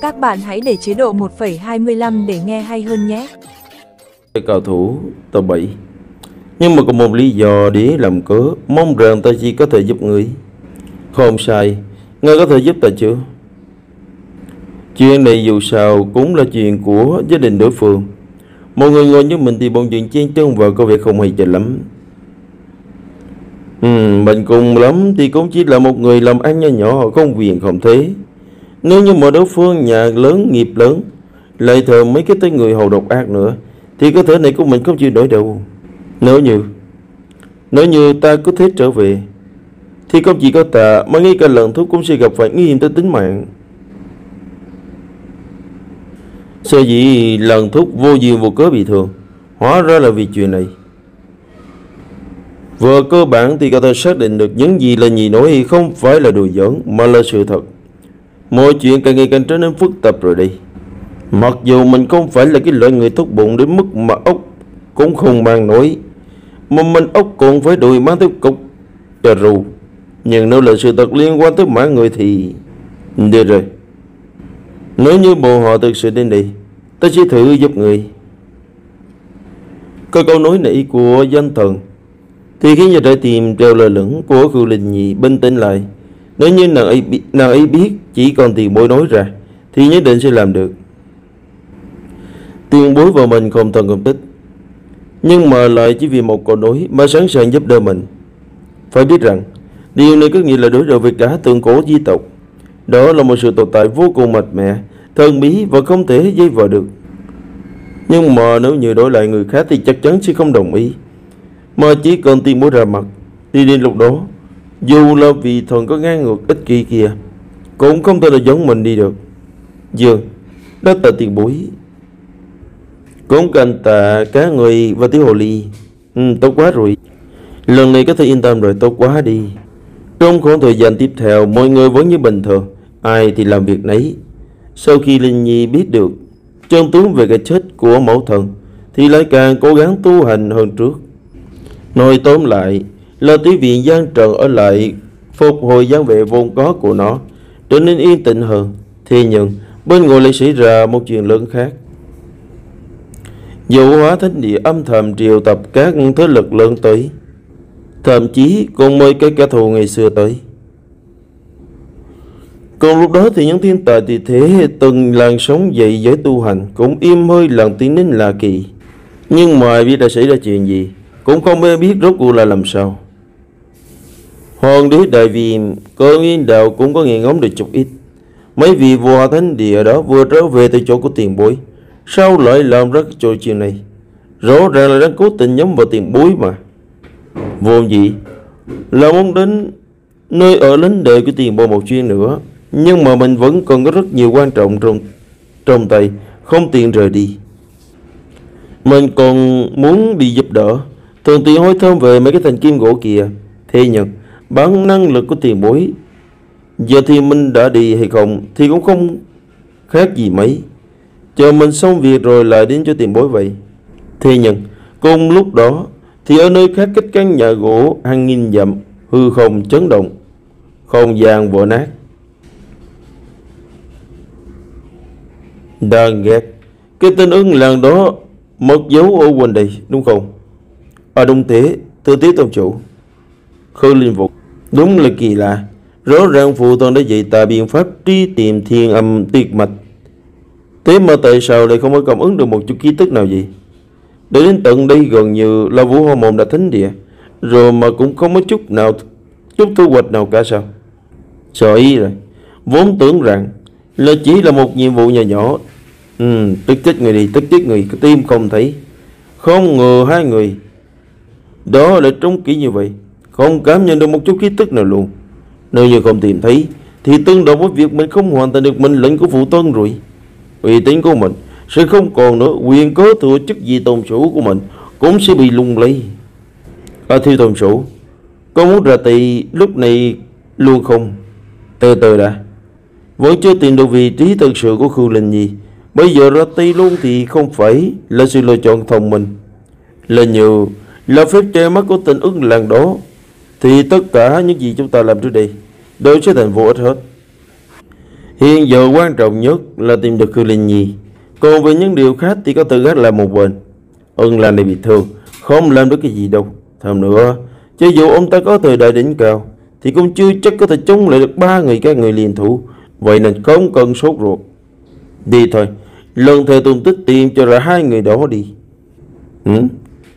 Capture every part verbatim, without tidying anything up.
Các bạn hãy để chế độ một phẩy hai mươi lăm để nghe hay hơn nhé. Cầu thủ tờ bảy. Nhưng mà có một lý do để làm cớ, mong rằng ta chỉ có thể giúp người. Không sai, ngươi có thể giúp ta chưa? Chuyện này dù sao cũng là chuyện của gia đình đối phương. Mọi người ngồi như mình thì bọn chuyện chen chân vào có vẻ không hay cho lắm. Ừ, mình cùng lắm thì cũng chỉ là một người làm ăn nho nhỏ, không quyền không thế. Nếu như mà đối phương nhà lớn, nghiệp lớn, lại thường mấy cái tới người hầu độc ác nữa, thì có thể này của mình không chịu đổi đâu. Nếu như Nếu như ta cứ thế trở về thì không chỉ có ta mà ngay cả lần thuốc cũng sẽ gặp phải nguy hiểm tới tính mạng. Sở dĩ lần thuốc vô duyên vô cớ bị thương, hóa ra là vì chuyện này. Vừa cơ bản thì có thể xác định được những gì là nhì nổi không phải là đùa giỡn mà là sự thật. Mọi chuyện càng ngày càng trở nên phức tạp rồi đi. Mặc dù mình không phải là cái loại người tốt bụng đến mức mà ốc cũng không mang nổi, mà mình ốc còn phải đùi mang tiếp cục cho rù. Nhưng nếu là sự thật liên quan tới mạng người thì được rồi. Nếu như bộ họ thực sự đến đây, ta sẽ thử giúp người. Cái câu nói này của danh thần thì khiến cho trái tim treo lơ lửng của Khưu Linh Nhi bình tĩnh lại. Nếu như nàng ấy, nàng ấy biết chỉ còn tiền bối nói ra thì nhất định sẽ làm được. Tiền bối và mình không thân không tích, nhưng mà lại chỉ vì một câu nói mà sẵn sàng giúp đỡ mình. Phải biết rằng điều này có nghĩa là đối đầu với cả tượng cổ di tộc. Đó là một sự tồn tại vô cùng mạnh mẽ, thần bí và không thể dây vào được. Nhưng mà nếu như đổi lại người khác thì chắc chắn sẽ không đồng ý. Mà chỉ cần tiền bối ra mặt thì đến lúc đó, dù là vị thần có ngang ngược ích kỷ kia cũng không thể là giống mình đi được. Dường đó là tiền bối. Cũng cần tạ cá người và tiểu hồ ly. Ừ, tốt quá rồi. Lần này có thể yên tâm rồi, tốt quá đi. Trong khoảng thời gian tiếp theo, mọi người vẫn như bình thường, ai thì làm việc nấy. Sau khi Linh Nhi biết được chân tướng về cái chết của mẫu thần thì lại càng cố gắng tu hành hơn trước. Nói tóm lại là tí viện Giang Trần ở lại phục hồi dáng vẻ vốn có của nó, trở nên yên tĩnh hơn. Thế nhưng bên ngoài lại xảy ra một chuyện lớn khác. Vụ hóa thánh địa âm thầm triệu tập các thế lực lớn tới, thậm chí còn mời cái kẻ thù ngày xưa tới. Còn lúc đó thì những thiên tài thì thế từng làn sóng dậy giới tu hành cũng im hơi lặng tiếng đến lạ kỳ. Nhưng mà biết đã xảy ra chuyện gì cũng không ai biết rốt cuộc là làm sao. Hoàng đế Đại Viêm cơ nguyên đạo cũng có nghe ngóng được chút ít. Mấy vị vua thánh địa đó vừa trở về từ chỗ của tiền bối, sao lại làm rất trò chuyện này? Rõ ràng là đang cố tình nhắm vào tiền bối mà. Vô gì là muốn đến nơi ở lính đệ của tiền bối một chuyến nữa, nhưng mà mình vẫn còn có rất nhiều quan trọng trong, trong tay, không tiện rời đi. Mình còn muốn đi giúp đỡ, thường tiện hỏi thơm về mấy cái thành kim gỗ kìa. Thế nhưng bản năng lực của tiền bối, giờ thì mình đã đi hay không thì cũng không khác gì mấy. Chờ mình xong việc rồi lại đến cho tiền bối vậy. Thế nhưng cùng lúc đó thì ở nơi khác, cách căn nhà gỗ hàng nghìn dặm, hư không chấn động, không gian vỡ nát. Đáng ghét, cái tên ưng làng đó mất dấu ở quên đây đúng không? À đúng thế, thưa tía tôn chủ. Khư Linh Vũ, đúng là kỳ lạ. Rõ ràng phụ thân đã dạy ta biện pháp truy tìm thiên âm tuyệt mạch, thế mà tại sao lại không có cảm ứng được một chút ký tức nào gì? Để đến tận đây gần như là Vũ Hoa Môn đã thánh địa rồi mà cũng không có chút nào, chút thu hoạch nào cả sao? Sợ ý rồi, vốn tưởng rằng là chỉ là một nhiệm vụ nhỏ nhỏ. Ừ, tức chết người đi, tức chết người, cái tim không thấy. Không ngờ hai người đó lại trông kỹ như vậy, không cảm nhận được một chút ký tức nào luôn. Nếu như không tìm thấy thì tương đồng với việc mình không hoàn thành được mệnh lệnh của phụ tân rồi. Uy tín của mình sẽ không còn nữa, quyền cớ thừa chức vị tôn chủ của mình cũng sẽ bị lung lay. À thưa tôn chủ, có muốn ra tì lúc này luôn không? Từ từ đã, vẫn chưa tìm được vị trí thực sự của Khưu Linh Nhi, bây giờ ra tì luôn thì không phải là sự lựa chọn thông minh. Là nhiều là phép che mắt của tình ưng làng đó thì tất cả những gì chúng ta làm trước đây đều sẽ thành vô ích hết. Hiện giờ quan trọng nhất là tìm được Khương Linh Nhi. Còn về những điều khác thì có tư cách là một bên. Ưng Lan này bị thương, không làm được cái gì đâu. Thêm nữa, cho dù ông ta có thời đại đỉnh cao, thì cũng chưa chắc có thể chống lại được ba người các người liên thủ. Vậy nên không cần sốt ruột. Đi thôi, lần theo tung tích tìm cho ra hai người đó đi. Ừ?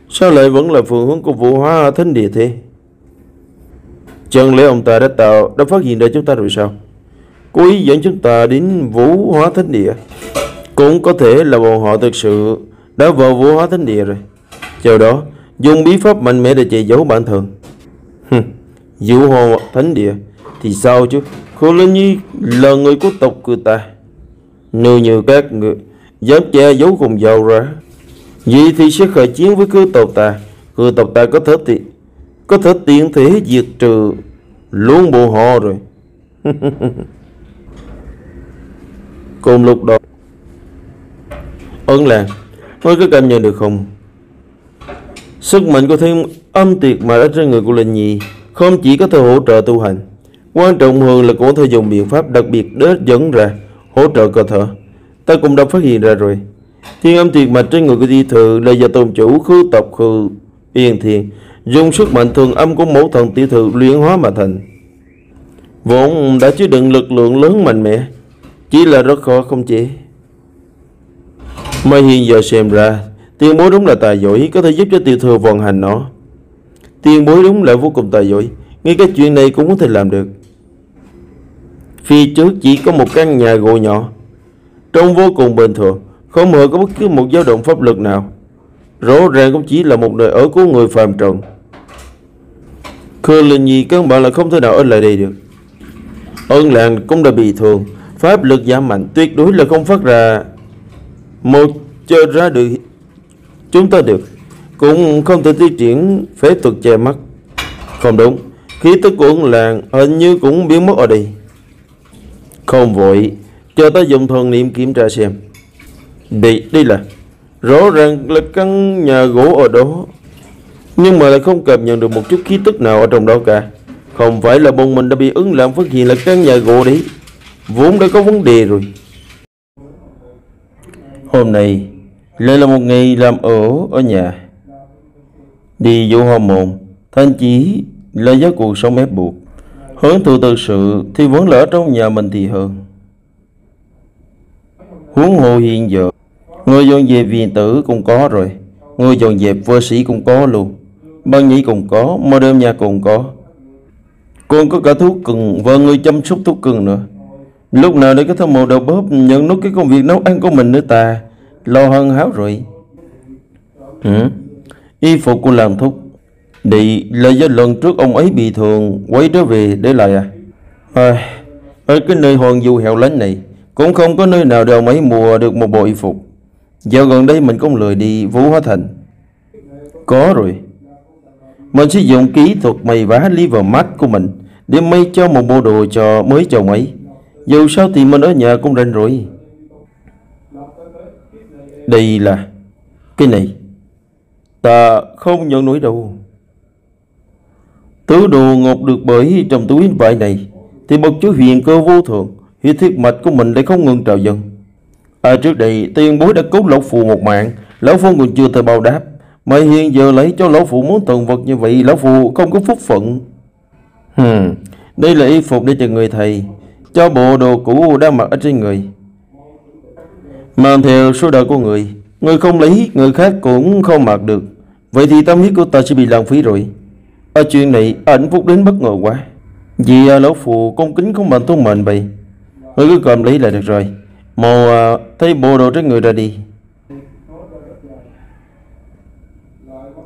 Sao lại vẫn là phương hướng của Vũ Hóa Thánh Địa thế? Chẳng lẽ ông ta đã tạo đã phát hiện ra chúng ta rồi sao? Cố ý dẫn chúng ta đến Vũ Hóa Thánh Địa. Cũng có thể là bọn họ thực sự đã vào Vũ Hóa Thánh Địa rồi, sau đó dùng bí pháp mạnh mẽ để che giấu bản thân. Vũ Hóa Thánh Địa thì sao chứ? Khương Linh Nhi là người của tộc của ta, nếu như các người dám che giấu cùng giàu ra, vậy thì sẽ khởi chiến với cư tộc ta. Cư tộc ta có thể thì có thể tiện thể diệt trừ luôn bộ họ rồi. Cùng lúc đó, Ấn Làng, ngươi có cảm nhận được không? Sức mạnh của thiên âm tuyệt mà đã trên người của Linh Nhi không chỉ có thể hỗ trợ tu hành, quan trọng hơn là có thể dùng biện pháp đặc biệt để dẫn ra hỗ trợ cơ thể. Ta cũng đã phát hiện ra rồi, thiên âm tuyệt mạch trên người của Di Thự là do tôn chủ Khư tộc Khư Yên Thiên dùng sức mạnh thường âm của mẫu thần Tiểu Thự luyện hóa mà thành, vốn đã chứa đựng lực lượng lớn mạnh mẽ, chỉ là rất khó khống chế. Mà hiện giờ xem ra, tiền bối đúng là tài giỏi, có thể giúp cho Tiểu Thự vận hành nó. Tiền bối đúng là vô cùng tài giỏi, ngay cái chuyện này cũng có thể làm được. Phía trước chỉ có một căn nhà gỗ nhỏ, trông vô cùng bình thường, không hề có bất cứ một dao động pháp lực nào. Rõ ràng cũng chỉ là một nơi ở của người phàm trần. Khương Linh Nhi các bạn là không thể nào ở lại đây được. Ân Làng cũng đã bị thương, pháp lực giảm mạnh, tuyệt đối là không phát ra một chơi ra được chúng ta được, cũng không thể tiêu triển phế thuật che mắt. Không đúng, khí tức của Ân Làng hình như cũng biến mất ở đây. Không vội, cho ta dùng thần niệm kiểm tra xem. Đi, đi là rõ ràng là căn nhà gỗ ở đó, nhưng mà lại không cảm nhận được một chút khí tức nào ở trong đó cả. Không phải là bọn mình đã bị Ưng Làng phát hiện là căn nhà gỗ đấy, vốn đã có vấn đề rồi. Hôm nay lại là một ngày làm ở ở nhà, đi vô hòm mồm, thậm chí là giá cuộc sống ép buộc. Hưởng thụ thực sự thì vẫn là ở trong nhà mình thì hơn. Huống hồ hiện giờ người dọn dẹp viện tử cũng có rồi, người dọn dẹp vơ sĩ cũng có luôn, ban nhĩ cũng có, mơ đêm nhà cũng có, còn có cả thuốc cưng và người chăm sóc thuốc cưng nữa. Lúc nào để có thâm mộ đầu bóp nhận nốt cái công việc nấu ăn của mình nữa, ta lo hơn háo rồi. Ừ? Y phục của làng thúc Đi là do lần trước ông ấy bị thương quay trở về để lại à? À, ở cái nơi hoang du hẻo lánh này cũng không có nơi nào để ông ấy mua được một bộ y phục. Dạo gần đây mình cũng lười đi Vũ Hóa Thành. Có rồi, mình sử dụng kỹ thuật may vá Livermax của mình để may cho một bộ đồ cho mới chồng ấy. Dù sao thì mình ở nhà cũng rảnh rồi. Đây là cái này ta không nhận nổi đâu. Tứ đồ ngột được bởi trong túi vải này thì một chú huyền cơ vô thường, huyết thiết mạch của mình lại không ngừng trào dâng. À, trước đây tiền bối đã cứu lão phù một mạng, lão phu còn chưa thể báo đáp, mà hiện giờ lấy cho lão phụ muốn tần vật như vậy, lão phụ không có phúc phận. Hmm. Đây là y phục để cho người thầy, cho bộ đồ cũ đang mặc ở trên người. Mang theo số đời của người, người không lấy, người khác cũng không mặc được, vậy thì tâm huyết của ta sẽ bị lãng phí rồi. Ở chuyện này ảnh phúc đến bất ngờ quá, vì lão phụ công kính không bằng tôn mệnh vậy. Người cứ cầm lấy là được rồi. Màu à, thấy bộ đồ trên người ra đi.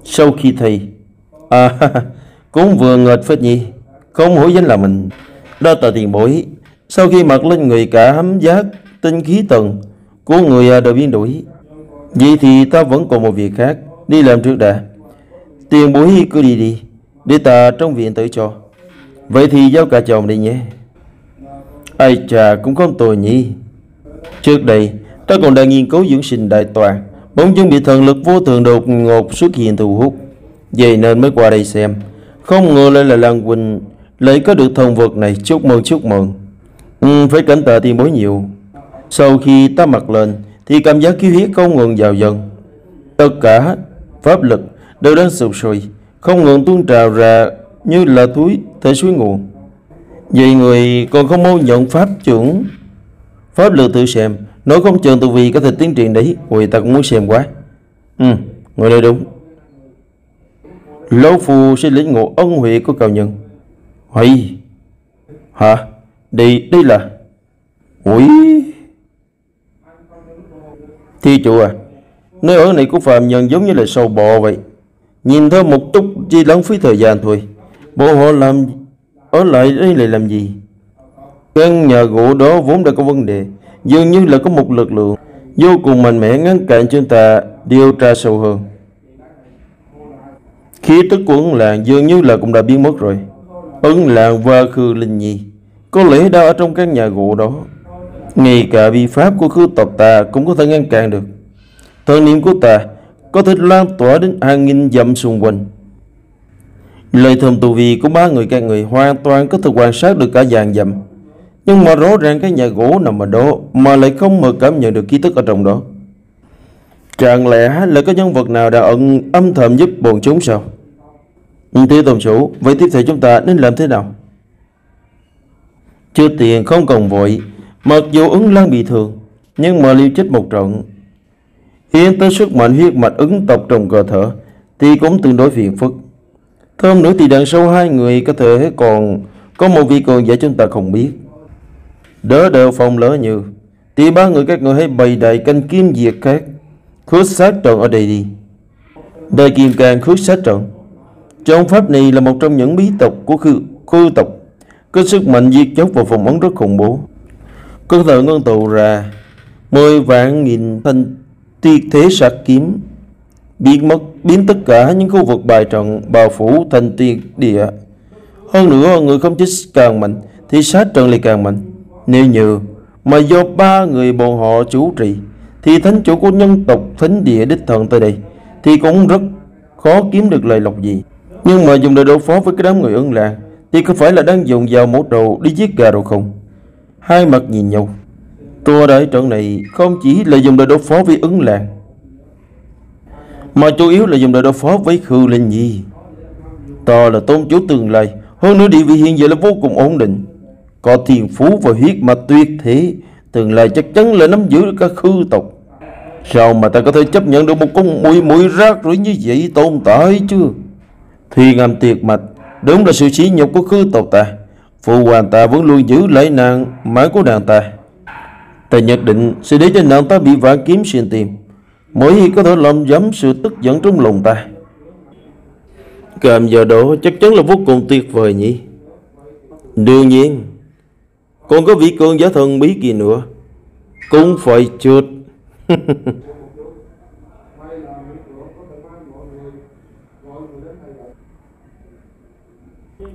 Sau khi thầy à, cũng vừa ngợt phết nhi, không hổ danh là mình. Đó tờ tiền bối, sau khi mặc lên người cả hám giác tinh khí tầng của người đều biến đổi. Vậy thì ta vẫn còn một việc khác đi làm trước đã. Tiền bối cứ đi đi, để ta trong viện tự cho. Vậy thì giao cả chồng đi nhé. Ai chà, cũng không tồi nhỉ. Trước đây, ta còn đang nghiên cứu dưỡng sinh đại toàn, bỗng dưng bị thần lực vô thường đột ngột xuất hiện thu hút, vậy nên mới qua đây xem. Không ngờ lại là Lan Quỳnh lại có được thần vật này, chúc mừng chúc mừng. Ừ, với cảnh tờ tiền bối nhiều. Sau khi tá mặt lên thì cảm giác khí huyết không ngừng vào dần. Tất cả pháp lực đều đang sụp sùi, không ngừng tuôn trào ra như là túi thể suối nguồn. Vậy người còn không mau nhận pháp trưởng pháp lực tự xem, nói không chừng từ vì có thể tiến triển đấy. Người ta cũng muốn xem quá. Ừ, người đây đúng. Lão phu sẽ lĩnh ngộ ân huệ của cao nhân. Hây, hả? Đây đây là ủi thi chủ à? Nơi ở này của phàm nhân giống như là sâu bọ vậy. Nhìn thấy một chút chỉ lãng phí thời gian thôi. Bộ họ làm ở lại đây này làm gì? Căn nhà gỗ đó vốn đã có vấn đề, dường như là có một lực lượng vô cùng mạnh mẽ ngăn cản chúng ta điều tra sâu hơn. Khí tức của Ấn Lạng dường như là cũng đã biến mất rồi. Ấn Lạng và Khư Linh Nhi có lẽ đã ở trong căn nhà gỗ đó. Ngay cả vi pháp của khư tộc ta cũng có thể ngăn cản được. Thần niệm của ta có thể lan tỏa đến hàng nghìn dặm xung quanh. Lời thầm tù vi của ba người các người hoàn toàn có thể quan sát được cả dàn dặm. Nhưng mà rõ ràng cái nhà gỗ nằm ở đó mà lại không mờ cảm nhận được ký tức ở trong đó. Chẳng lẽ là có nhân vật nào đã ẩn âm thầm giúp bọn chúng sao? Thưa tổng chủ, vậy tiếp theo chúng ta nên làm thế nào? Chưa tiền không cần vội. Mặc dù Ứng Lang bị thương nhưng mà liều chết một trận, hiện tới sức mạnh huyết mạch ứng tộc trong cơ thể thì cũng tương đối phiền phức. Thêm nữa thì đằng sau hai người có thể còn có một vị cường giả chúng ta không biết. Đỡ đều phòng lỡ như thì ba người các người hãy bày đại canh kim diệt khác khước sát trận ở đây đi. Đời kim càng khước sát trận trong pháp này là một trong những bí tộc của khư, khư tộc, có sức mạnh diệt chóc và phòng ấn rất khủng bố. Cơ thể ngân tụ ra mười vạn nghìn thanh tuyệt thế sát kiếm, biến mất biến tất cả những khu vực bài trận bao phủ thành tuyệt địa. Hơn nữa người không chết càng mạnh thì sát trận lại càng mạnh. Nếu như mà do ba người bọn họ chủ trì thì thánh chủ của nhân tộc thánh địa đích thần tới đây thì cũng rất khó kiếm được lời lộc gì. Nhưng mà dùng để đối phó với cái đám người Ấn Lạng thì có phải là đang dùng vào mổ trầu đi giết gà rồi không? Hai mặt nhìn nhau. Tua đại trận này không chỉ là dùng để đối phó với Ấn Lạng mà chủ yếu là dùng để đối phó với Khư Linh Nhi. To là tôn chủ tương lai, hơn nữa địa vị hiện giờ là vô cùng ổn định, có thiên phú và huyết mạch tuyệt thế, tương lai chắc chắn là nắm giữ được cả khư tộc. Sao mà ta có thể chấp nhận được một con muỗi muỗi rác rưởi như vậy tồn tại chứ? Thì ngầm tiệt mạch đúng là sự sỉ nhục của khư tộc ta. Phụ hoàng ta vẫn luôn giữ lấy nàng mãi của nàng ta. Ta nhất định sẽ để cho nàng ta bị vạn kiếm xuyên tim, mỗi khi có thể làm giảm sự tức giận trong lòng ta. Cảm giờ đó chắc chắn là vô cùng tuyệt vời nhỉ. Đương nhiên còn có vị cường giả thần bí kỳ nữa cũng phải trượt.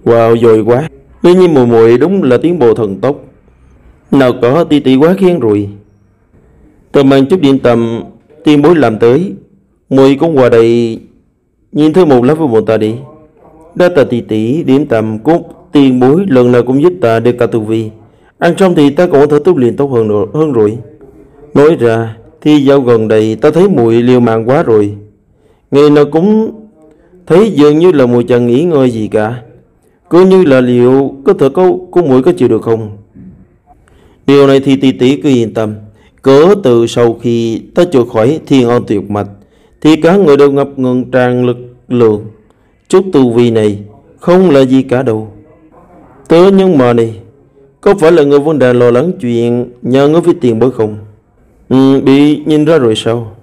Wow, dồi quá. Tuy nhiên mùi mùi đúng là tiến bộ thần tốc. Nào có tí tí quá khen rồi. Tôi mang chút điện tầm tiên bối làm tới. Mùi cũng qua đây nhìn thấy một lá với bọn ta đi. Đã ta tỷ tỷ điểm tầm cốt tiên bối lần nào cũng giúp ta được cả tu vi. Ăn xong thì ta cũng có thể tu luyện tốt hơn nữa, hơn rồi. Nói ra thì dạo gần đây ta thấy mùi liều mạng quá rồi. Ngày nào cũng thấy dường như là mùi chẳng nghỉ ngơi gì cả. Cứ như là liệu có thể có, có mùi có chịu được không? Điều này thì tỷ tỷ cứ yên tâm. Cỡ từ sau khi ta trượt khỏi thiên on tuyệt mạch thì cả người đều ngập ngừng tràn lực lượng. Chút tu vi này không là gì cả đâu. Tớ nhưng mà này, có phải là người vấn đề lo lắng chuyện nhờ ngớ với tiền bối không? Ừ, bị nhìn ra rồi sao?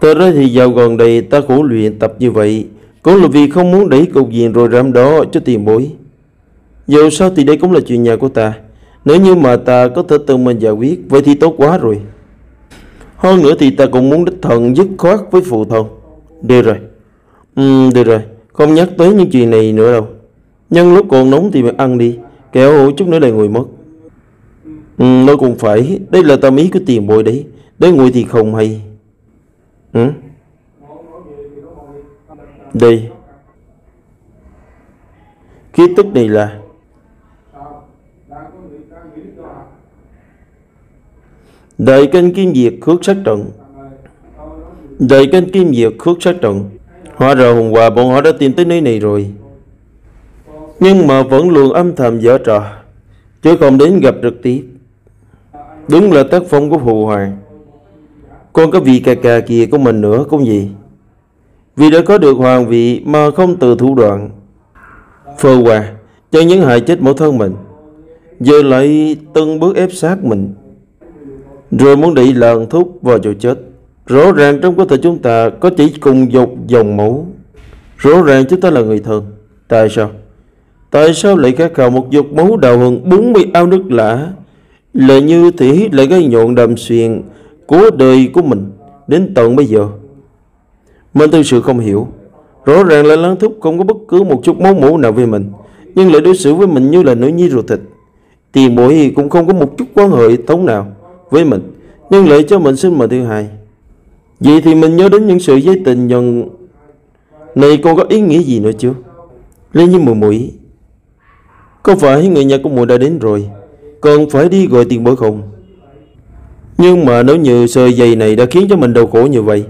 Tớ đó thì dạo gần đây ta khổ luyện tập như vậy cũng là vì không muốn đẩy cục diện rồi rắm đó cho tiền bối. Dù sao thì đây cũng là chuyện nhà của ta. Nếu như mà ta có thể tự mình giải quyết vậy thì tốt quá rồi. Hơn nữa thì ta cũng muốn đích thần dứt khoát với phụ thần. Được rồi. Ừ, được rồi. Không nhắc tới những chuyện này nữa đâu. Nhưng lúc còn nóng thì mày ăn đi, kẻo hổ chút nữa lại ngồi mất. Ừ, nó cũng phải. Đây là tâm ý của tiền bối đấy. Đấy ngồi thì không hay. Ừ? Đây khí tức này là Đợi kênh kim diệt khước sát trận. Đợi kênh kim diệt khước sát trận. Hóa ra hôm qua bọn họ đã tìm tới nơi này rồi, nhưng mà vẫn luôn âm thầm dở trò, chứ không đến gặp trực tiếp. Đúng là tác phong của Phụ Hoàng. Còn cái vị cà cà kia của mình nữa cũng gì, vì đã có được hoàng vị mà không từ thủ đoạn phơ hòa cho những hại chết mẫu thân mình, giờ lại từng bước ép sát mình, rồi muốn đẩy làng thúc vào chỗ chết. Rõ ràng trong cơ thể chúng ta có chỉ cùng dục dòng máu, rõ ràng chúng ta là người thường. Tại sao? Tại sao lại khát khao một dục máu đào hơn bốn mươi ao nước lã, là như thể hít lại cái nhọn đầm xuyên của đời của mình đến tận bây giờ? Mình thực sự không hiểu. Rõ ràng là Lăng Thúc không có bất cứ một chút máu mủ nào về mình, nhưng lại đối xử với mình như là nữ nhi ruột thịt. Tiền bối cũng không có một chút quan hệ thống nào với mình, nhưng lại cho mình sinh mệnh thứ hai. Vậy thì mình nhớ đến những sự giấy tình nhân này còn có ý nghĩa gì nữa chưa? Lên như mùi mũi, có phải người nhà của mùi đã đến rồi, còn phải đi gọi tiền bối không? Nhưng mà nếu như sợi dây này đã khiến cho mình đau khổ như vậy,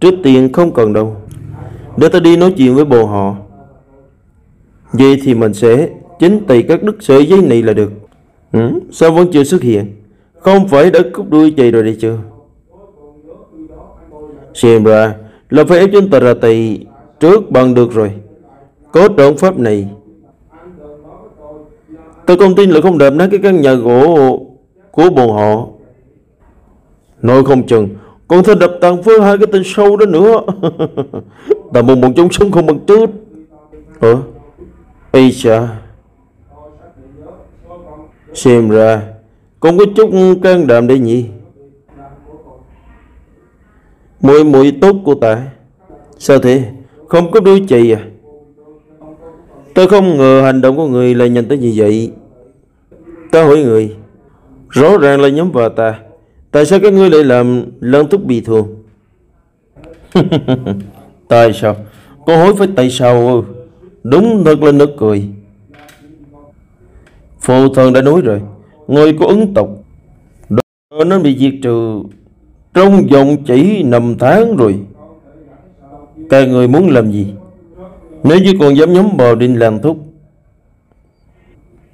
trước tiên không cần đâu. Để ta đi nói chuyện với bồ họ. Vậy thì mình sẽ chính tay các đứt sợi dây này là được. Ừ? Sao vẫn chưa xuất hiện? Không phải đã cúp đuôi chạy rồi đây chưa? Xem ra là phải ép chúng ta ra tay trước bằng được rồi. Có trận pháp này, tôi không tin là không đập nát cái căn nhà gỗ của bọn họ. Nói không chừng còn thể đập tàn phế hai cái tên sâu đó nữa. Ta muốn bọn chúng sống không bằng chết. Hả? Ây xa, xem ra còn có chút can đảm đây nhỉ. Mùi mùi tốt của ta. Sao thế? Không có đuôi chị à? Tôi không ngờ hành động của người lại nhanh tới như vậy. Ta hỏi người, rõ ràng là nhắm vào ta, tại sao các ngươi lại làm Lăng Thúc bị thương? Tại sao? Cô hỏi phải tại sao? Đúng thật là nực cười. Phụ thần đã nói rồi, người có ứng tộc đó nó bị diệt trừ trong vòng chỉ năm tháng rồi. Các người muốn làm gì? Nếu như còn dám nhắm vào Đinh Lăng Thúc,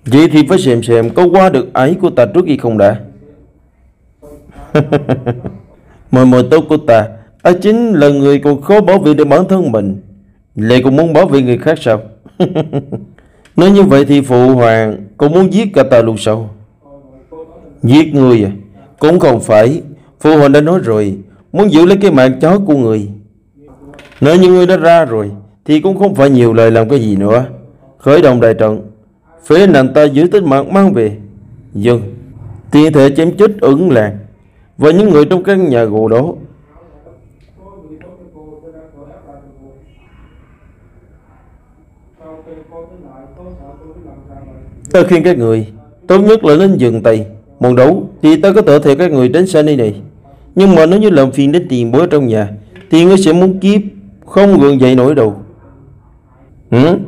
vậy thì phải xem xem có qua được ái của ta trước khi không đã. Mọi mọi tốt của ta, ta chính là người còn khó bảo vệ được bản thân mình, lại còn muốn bảo vệ người khác sao? Nói như vậy thì Phụ Hoàng cũng muốn giết cả ta luôn sao? Giết người à? Cũng không phải. Phụ Hoàng đã nói rồi, muốn giữ lấy cái mạng chó của người. Nếu như người đã ra rồi thì cũng không phải nhiều lời làm cái gì nữa. Khởi động đại trận, phế nàng ta giữ tính mạng mang về. Dừng tiện thể chém chết Ửng Làng và những người trong căn nhà gỗ đó. Ta khuyên các người tốt nhất là nên dừng tay mòn đấu, thì ta có thể theo các người đến xa nơi này. Nhưng mà nếu như làm phiền đến tiền bối trong nhà thì ngươi sẽ muốn kiếp không gượng dậy nổi đâu. Ừ?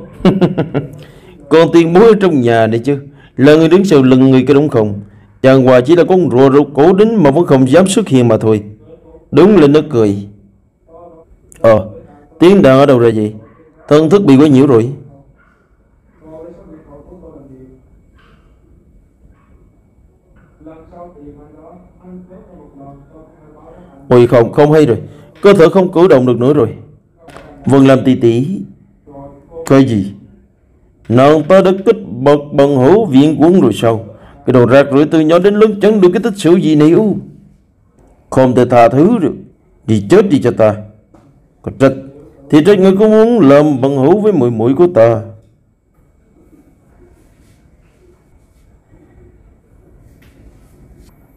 Còn tiền bối ở trong nhà này chứ, là người đứng sau lưng người kia đúng không? Chàng hòa chỉ là con rùa rụt cổ đính mà vẫn không dám xuất hiện mà thôi. Đúng là nó cười. Ờ, tiếng đàn ở đâu ra vậy? Thân thức bị quấy nhiễu rồi. Ôi không, không hay rồi. Cơ thể không cử động được nữa rồi. Vân Lam tỷ tỷ, cái gì? Nàng ta đã kích bật bằng hữu viện quân rồi sao? Cái đồ rác rưởi từ nhỏ đến lớn chẳng được cái tích sự gì này u. Không thể tha thứ được. Đi chết đi cho ta. Còn trách thì trách người có muốn làm bằng hữu với muội muội của ta.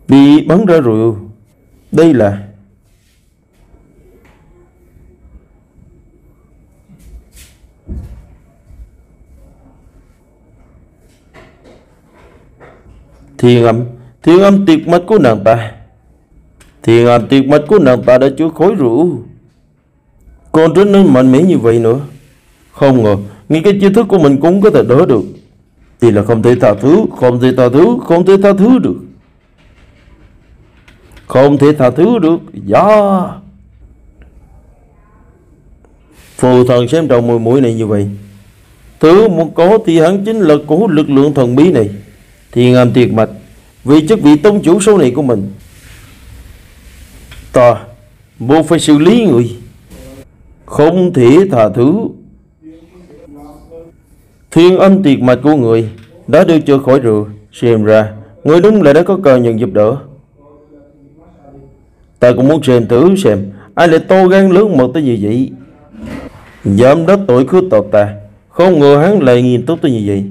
Bị bắn ra rồi. Đây là thiên âm, thiên âm tuyệt mật của nàng ta. Thiên âm tuyệt mật của nàng ta đã chứa khối rượu, còn trở nên mạnh mẽ như vậy nữa. Không ngờ ngay cái chiêu thức của mình cũng có thể đỡ được. thì là không thể tha thứ, không thể tha thứ, không thể tha thứ được, không thể tha thứ được. Do phù thần xem trọng mùi mũi này như vậy. Thứ một cố thì hắn chính là của lực lượng thần bí này, thì ngầm tiệt mạch vì chức vị tông chủ số này của mình. Ta buộc phải xử lý người không thể tha thứ. Thiên âm tiệt mạch của người đã được chữa khỏi rồi, xem ra người đúng là đã có cơ nhận giúp đỡ. Ta cũng muốn xem thử xem ai lại to gan lớn mật tới như vậy. Giám đất tội khứa tộc ta, không ngờ hắn lại nghiêm túc tới như vậy.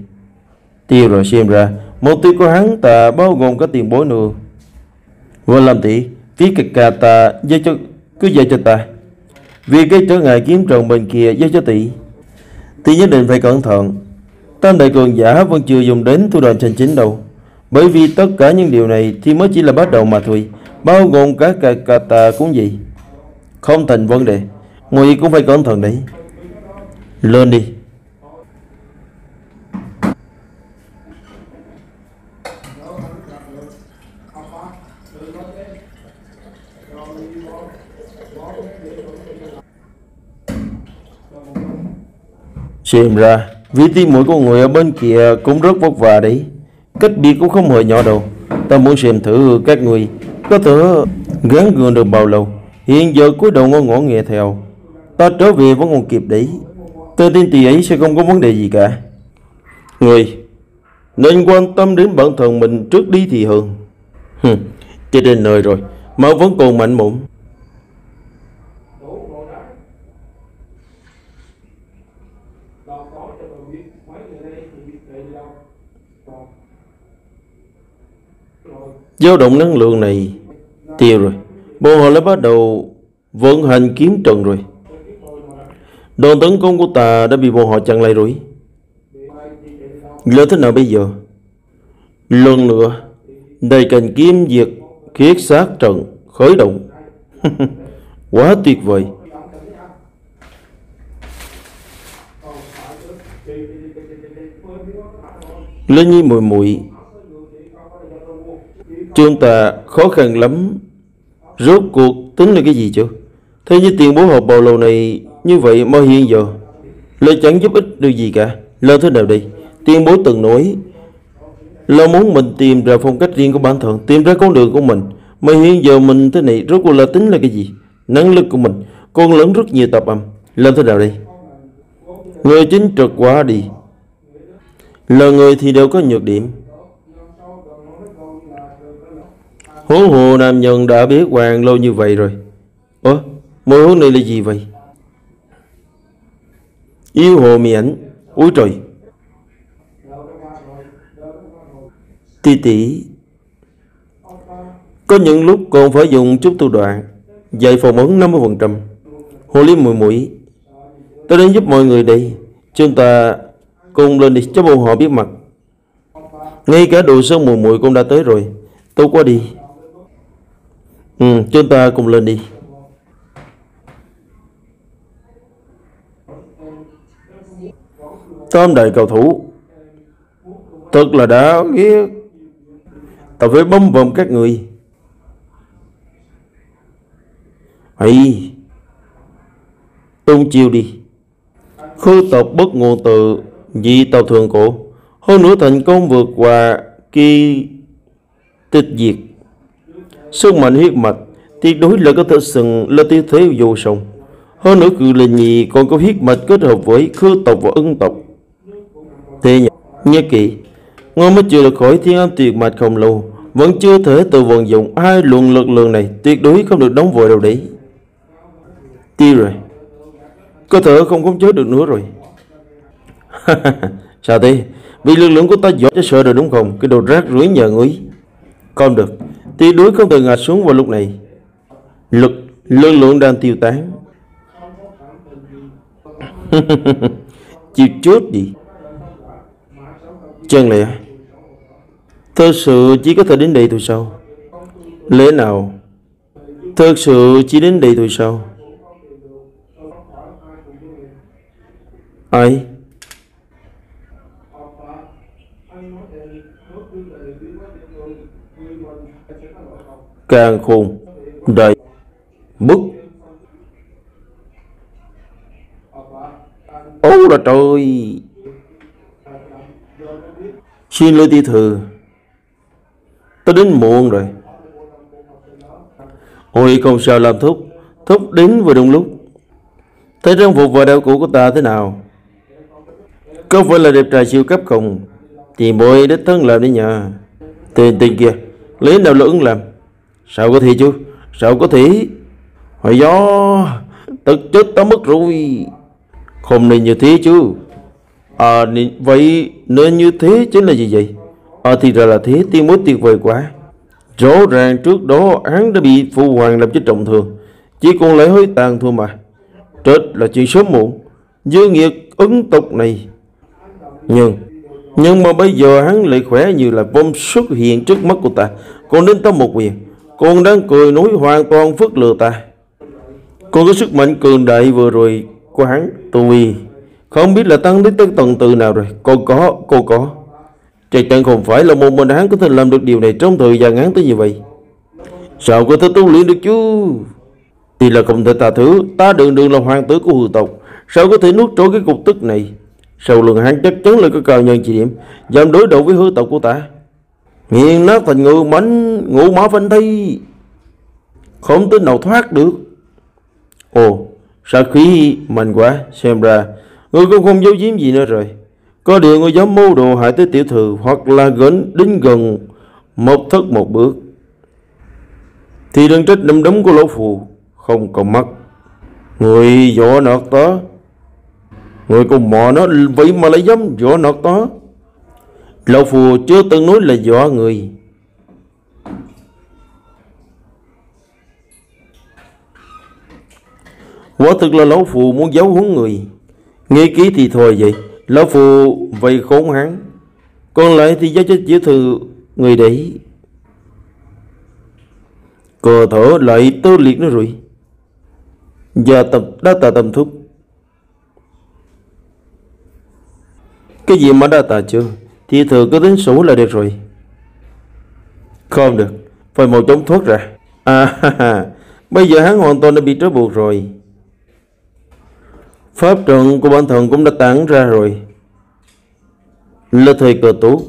Tiêu rồi, xem ra mục tiêu của hắn ta bao gồm cả tiền bối nữa. Vô làm tỷ, phí kịch cà ta giao cho, cứ giao cho ta. Vì cái trở ngại kiếm trần bên kia giao cho tỷ, tỷ nhất định phải cẩn thận. Tam đại cường giả vẫn chưa dùng đến thủ đoạn chân chính đâu, bởi vì tất cả những điều này thì mới chỉ là bắt đầu mà thôi, bao gồm cả cà cà ta cũng gì. Không thành vấn đề, người cũng phải cẩn thận đấy. Lên đi. Xem ra vì tim mũi của người ở bên kia cũng rất vất vả đấy, cách biệt cũng không hề nhỏ đâu. Ta muốn xem thử các người có thể gắng gượng được bao lâu. Hiện giờ cúi đầu ngó ngó nghe theo, ta trở về vẫn còn kịp đấy. Tôi tin tỷ ấy sẽ không có vấn đề gì cả. Người nên quan tâm đến bản thân mình trước đi thì hơn. Chết đến nơi rồi mà vẫn còn mạnh mụn. Dao động năng lượng này tiêu rồi, bọn họ đã bắt đầu vận hành kiếm trận rồi. Đòn tấn công của ta đã bị bọn họ chặn lại rồi. Lỡ thế nào bây giờ? Lần nữa đầy cành kiếm diệt kiết sát trận khởi động. Quá tuyệt vời. Linh Nhi muội muội, chúng ta khó khăn lắm. Rốt cuộc tính là cái gì chứ? Thế như tiền bố họp bầu lầu này như vậy mà hiện giờ lời chẳng giúp ích được gì cả. Lơ thế nào đây? Tiền bố từng nói là muốn mình tìm ra phong cách riêng của bản thân, tìm ra con đường của mình. Mà hiện giờ mình thế này, rốt cuộc là tính là cái gì? Năng lực của mình còn lớn rất nhiều tập âm. Lơ thế nào đây? Người chính trực quá đi. Là người thì đều có nhược điểm. Huống hồ nam nhân đã biết hoàng lâu như vậy rồi. Ủa, mùi hương này là gì vậy? Yêu hồ mì ảnh. Úi trời. Tỷ tỷ có những lúc còn phải dùng chút tu đoạn dạy phòng ấn năm mươi phần trăm. Hồ lý mùi mũi, tôi đến giúp mọi người đây. Chúng ta cùng lên đi cho bọn họ biết mặt. Ngay cả đồ sơn mùi mũi cũng đã tới rồi. Tốt quá đi. Ừ, chúng ta cùng lên đi. Tam đại cầu thủ thật là đã ghét. Ta phải bấm vòng các người. Hãy tung chiêu đi. Khư tộc bất ngôn từ vì tàu thường cổ, hơn nữa thành công vượt qua kỳ tịch diệt. Sức mạnh huyết mạch tuyệt đối là có thể sừng là tiêu thế vô song. Hơn nữa cự linh nhì còn có huyết mạch kết hợp với khư tộc và ưng tộc. Thế nhật nhớ kỹ, ngươi mới chưa được khỏi thiên âm tuyệt mạch không lâu, vẫn chưa thể tự vận dụng hai luồng lực lượng này, tuyệt đối không được đóng vội đâu đấy. Tiêu rồi, có thể không khống chế được nữa rồi. Sao thế? Vì lực lượng của ta giỏi cho sợ rồi đúng không? Cái đồ rác rưởi nhờ ngươi. Không được, tuyệt đối không thể ngạt xuống vào lúc này. Lực lực lượng đang tiêu tán. Chịu chốt đi. Chân lẽ thật sự chỉ có thể đến đây thôi sao? Lẽ nào thật sự chỉ đến đây thôi sao? Ai? Càng khôn đầy bức. Ô là trời, xin lỗi tí thừa, tôi đến muộn rồi. Ôi không sao, làm thúc thúc đến vừa đúng lúc. Thấy trang phục và đạo cụ của ta thế nào? Không phải là đẹp trai siêu cấp không? Thì mỗi đích thân làm đi nhà. Tiền tiền kia lấy nào lưỡng làm? Sao có thể chứ? Sao có thể? Hồi gió tức chết tao mất rồi. Không nên như thế chứ. À vậy nên như thế chính là gì vậy? À thì ra là thế, tiếng mối tuyệt vời quá. Rõ ràng trước đó hắn đã bị phụ hoàng làm chết trọng thương, chỉ còn lại hơi tàn thôi mà. Chết là chuyện sớm muộn, dư nghiệt ứng tộc này. Nhưng Nhưng mà bây giờ hắn lại khỏe như là bom xuất hiện trước mắt của ta. Còn đến ta một quyền, còn đang cười nói hoàn toàn phớt lừa ta. Còn có sức mạnh cường đại vừa rồi của hắn, tôi không biết là tăng đến tới tầng từ nào rồi. Cô có, cô có chắc chắn không phải là một mình hắn có thể làm được điều này trong thời gian ngắn tới như vậy. Sao có thể tu luyện được chứ? Thì là không thể tà thứ, ta đường đường là hoàng tử của hư tộc, sao có thể nuốt trôi cái cục tức này? Sau lưng hắn chắc chắn là có cao nhân chỉ điểm, dám đối đầu với hư tộc của ta. Nghiền nát thành ngựa mánh, ngũ mã phanh thay, không tới nào thoát được. Ồ, sát khí mạnh quá, xem ra ngươi cũng không giấu giếm gì nữa rồi. Có điều ngươi dám mưu đồ hại tới tiểu thư, hoặc là gần đến gần một thất một bước, thì đừng trách đâm đấm của lão phù không còn mắt. Người võ nọt tớ, người cùng mò nó vậy mà lại dám võ nọt tớ. Lão phù chưa từng nói là võ người. Quả thực là lão phù muốn giấu huấn người. Nghe kỹ thì thôi vậy, lão phù vây khốn hắn, còn lại thì giao cho tiểu thư người đấy. Cờ thở lại tơ liệt nó rồi. Giờ tập đa tà tâm thúc. Cái gì mà đa tà chưa? Tiểu thư cứ tính sổ là được rồi. Không được, phải mau chóng thoát ra. À ha ha, bây giờ hắn hoàn toàn đã bị trói buộc rồi. Pháp trận của bản thân cũng đã tản ra rồi. Là thời cờ tú,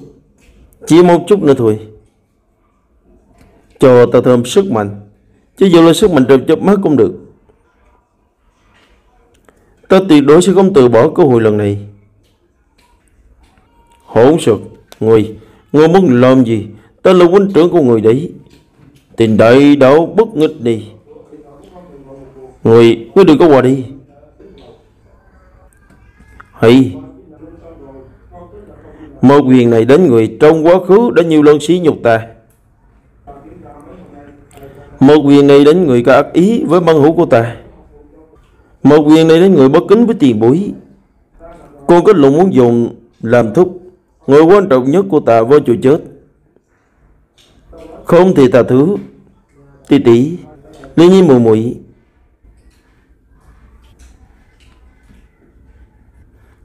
chỉ một chút nữa thôi, cho ta thêm sức mạnh. Chứ dù là sức mạnh trong chớp mắt cũng được. Ta tuyệt đối sẽ không từ bỏ cơ hội lần này. Hỗn sược, người người muốn làm gì? Ta là huynh trưởng của người đấy. Tình đại đạo bất nghịch đi. Người, người đừng có quà đi. Hay. Một quyền này đến người trong quá khứ đã nhiều lần sỉ nhục ta. Một quyền này đến người có ác ý với băng hữu của ta. Một quyền này đến người bất kính với tiền bối. Con kết luận muốn dùng làm thúc người quan trọng nhất của ta vô chỗ chết. Không thì ta thứ. Tỷ tỷ, Lý Nhi mùi mùi.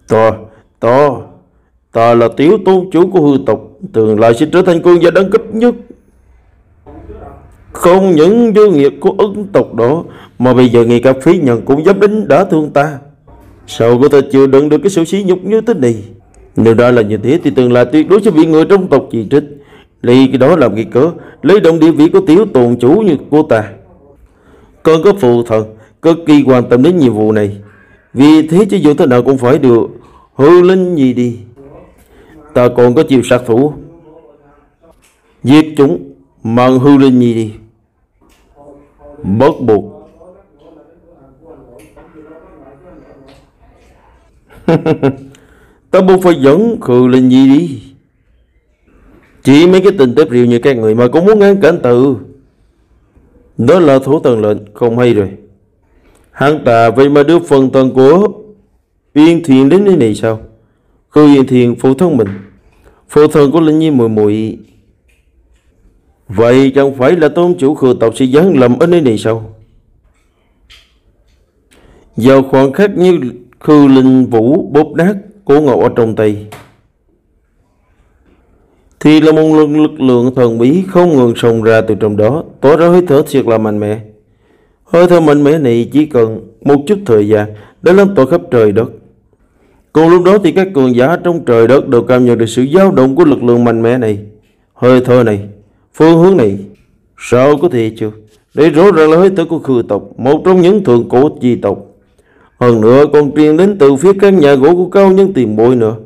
To, to, ta là tiểu tôn chủ của hư tộc, tương lai sẽ trở thành quân gia đẳng cấp nhất. Không những dư nghiệp của ứng tộc đó, mà bây giờ ngay cả phí nhân cũng dám đánh đã thương ta. Sao có thể chịu đựng được cái sự sỉ nhục như thế này? Nếu đã là như thế thì tương lai tuyệt đối sẽ bị người trong tộc chỉ trích. Lấy cái đó làm cái cớ, lấy động địa vị của tiểu tôn chủ như của ta. Còn có phụ thần cực kỳ quan tâm đến nhiệm vụ này. Vì thế chứ dù thế nào cũng phải được hư linh gì đi. Ta còn có chiều sát thủ, giết chúng mang hư linh gì đi. Bất buộc. Ta buộc phải dẫn hư linh gì đi. Chỉ mấy cái tình tép rượu như các người mà cũng muốn ngăn cản tự. Đó là thủ tần lệnh không hay rồi. Hắn ta vậy mà đưa phần tần của Yên Thiền đến nơi này sao? Khư Yên Thiền phụ thân mình, phụ thân của Linh Nhi mùi mùi. Vậy chẳng phải là tôn chủ khư tộc sẽ giáng lầm ở nơi này sao? Vào khoảng khắc như khư linh vũ bóp nát cổ ngọc ở trong tay, thì là một lực lượng thần bí không ngừng xông ra từ trong đó, tỏa ra hơi thở thiệt là mạnh mẽ. Hơi thở mạnh mẽ này chỉ cần một chút thời gian đã lan tỏa khắp trời đất. Cùng lúc đó thì các cường giả trong trời đất đều cảm nhận được sự dao động của lực lượng mạnh mẽ này. Hơi thở này, phương hướng này, sao có thể chứ? Để rõ ràng là hơi thở của Khư tộc, một trong những thượng cổ chi tộc. Hơn nữa còn truyền đến từ phía các nhà gỗ của cao nhân tiền bối nữa.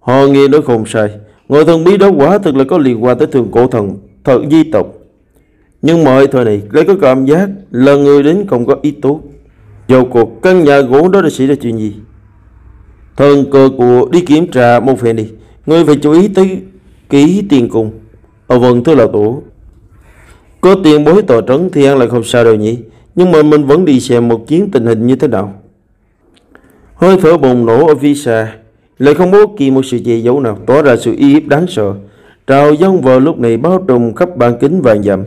Họ nghe nói không sai, người thần bí đó quả thực là có liên quan tới thượng cổ thần, thật di tộc. Nhưng mọi thời này lại có cảm giác là người đến không có ý tốt. Dầu cuộc căn nhà gỗ đó đã xảy ra chuyện gì? Thần cơ của đi kiểm tra một phen đi, người phải chú ý tới ký tiền cùng. Ở vần thưa lão tổ, có tiền bối tòa trấn thì ăn lại không sao đâu nhỉ? Nhưng mà mình vẫn đi xem một chuyến tình hình như thế nào. Hơi thở bùng nổ ở phía xa lại không bố kỳ một sự che giấu nào, tỏ ra sự uy hiếp đáng sợ. Trào dân vào lúc này bao trùm khắp bàn kính vàng dặm.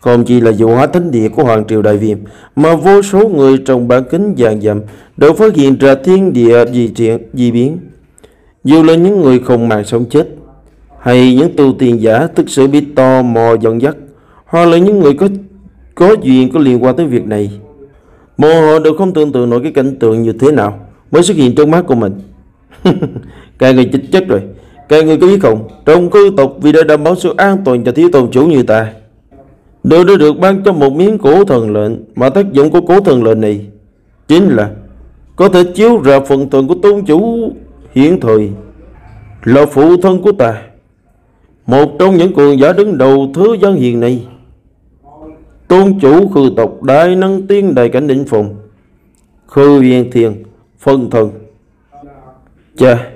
Không chỉ là vụ hóa thánh địa của Hoàng Triều Đại Viêm, mà vô số người trong bàn kính vàng dặm đều phát hiện ra thiên địa di chuyển di biến. Dù là những người không màng sống chết, hay những tu tiên giả thực sự bị tò mò dẫn dắt, hoặc là những người có có duyên có liên quan tới việc này, mà họ đều không tưởng tượng nổi cái cảnh tượng như thế nào mới xuất hiện trong mắt của mình. Các người chết chắc rồi. Các người có biết không, trong Khư tộc vì đã đảm bảo sự an toàn cho thiếu tôn chủ như ta, đều đã được ban cho một miếng cổ thần lệnh. Mà tác dụng của cổ thần lệnh này chính là có thể chiếu ra phần thần của tôn chủ hiện thời là phụ thân của ta, một trong những cường giả đứng đầu thứ gian hiền này, tôn chủ Khư tộc đại năng tiên đại cảnh định phùng Khư Huyền Thiền phân thần. Chà,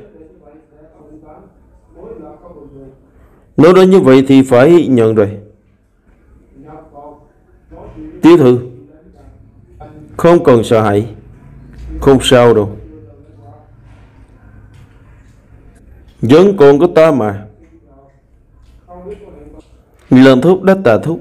nếu đó như vậy thì phải nhận rồi. Tiểu thư không cần sợ hãi, không sao đâu, vẫn còn có ta mà. Lần thuốc đã tà thuốc.